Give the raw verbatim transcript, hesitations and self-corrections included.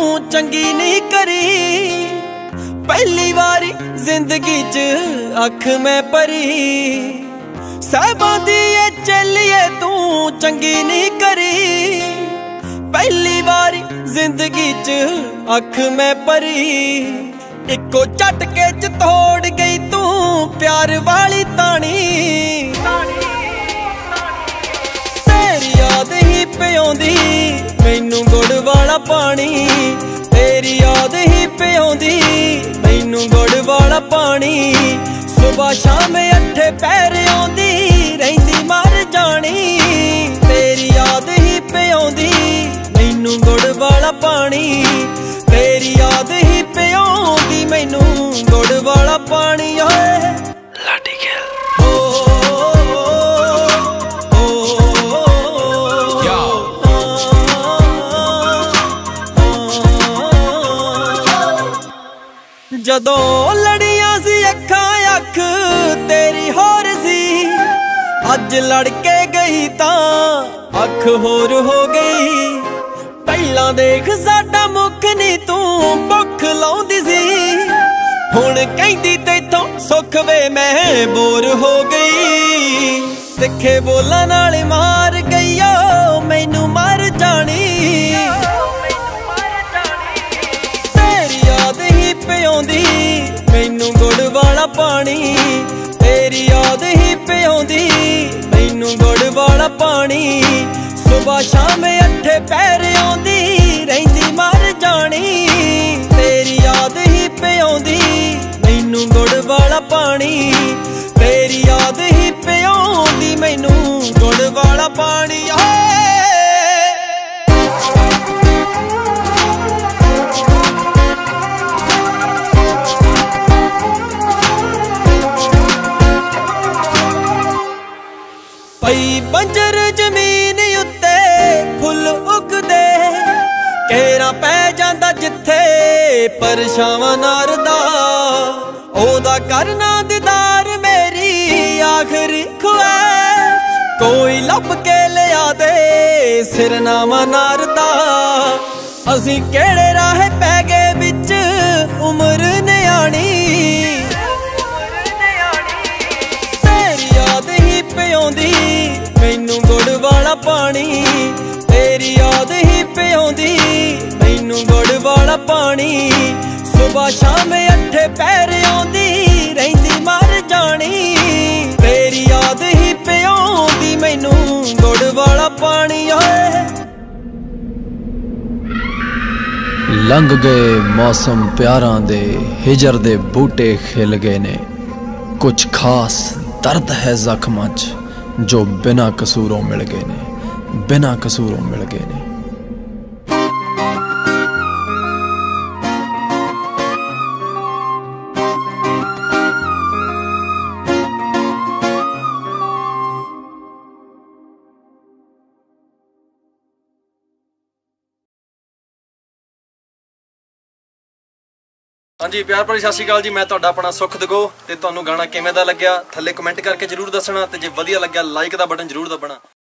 मैनू चंगी नहीं करी, पहली बारी जिंदगी च अख मैं परी। साहबां दी चलिए तू चंगी नहीं करी, पहली बारी जिंदगी च अख मैं परी। इको झटके च तोड़ गई तू प्यार वाली तानी, तेरी याद ही पियाउंदी मैनू गुड़ वाला पानी। तेरी याद ही पियाउंदी मैनू गुड़ वाला पानी। सुबह शाम अठे पैर आउंदी रहिंदी मर जानी, तेरी याद ही पियाउंदी मैनू गुड़ वाला पानी। तेरी याद ही पियाउंदी मैनू गुड़ वाला पानी। जदों लड़ियां सी अखा अख तेरी होर सी, अज लड़के गई तां अख होर हो गई। पहला देख साडा मुख नी तू भुख लाउंदी सी, हुण कहंदी तैथों सुख वे मैं बोर हो गई। तिखे बोलां नाल मार गई ओ मैनू मार जानी, तेरी याद ही पियाउंदी मैनू गुड़ वाला पानी। तेरी याद ही पियाउंदी मैनू गुड़ वाला पानी। सुबह शाम अठे पैर आउंदी रहिंदी मर जानी, तेरी याद ही पियाउंदी मैनू गुड़ वाला पानी। तेरी याद ही पियाउंदी मैनू गुड़ वाला पानी। पई बंजर जमीन उत्ते फुल उगदे, केरा पै जांदा जिथे परछावां नारदा। ओदा करना दीदार मेरी आखरी ख्वाहिश, कोई लभ के लिया दे सिरनामा नारदा। असीं केड़े राह पै गए बिच उम्र नियाणी, तेरी याद ही पियाउंदी मैनू गुड़ वाला पानी। तेरी याद ही पियाउंदी मैनू गुड़ वाला पानी। सुबह शाम अठे पैर आउंदी रहिंदी मर जानी, तेरी याद ही पियाउंदी मैनू गुड़ वाला पानी। लंघ गए मौसम प्यारां दे, हिजर दे बूटे खिल गए ने। कुछ खास दर्द है जख्मां च जो बिना कसूरों मिल गए ने, बिना कसूरों मिल गए ने। हाँ जी, प्यार भरी सत श्री अकाल जी। मैं तुहाडा अपना सुख दगो ते तुहानू गाना किवें दा लग्या थल्ले कमेंट करके जरूर दसना, ते जे वधिया लग्या लाइक दा बटन जरूर दबना।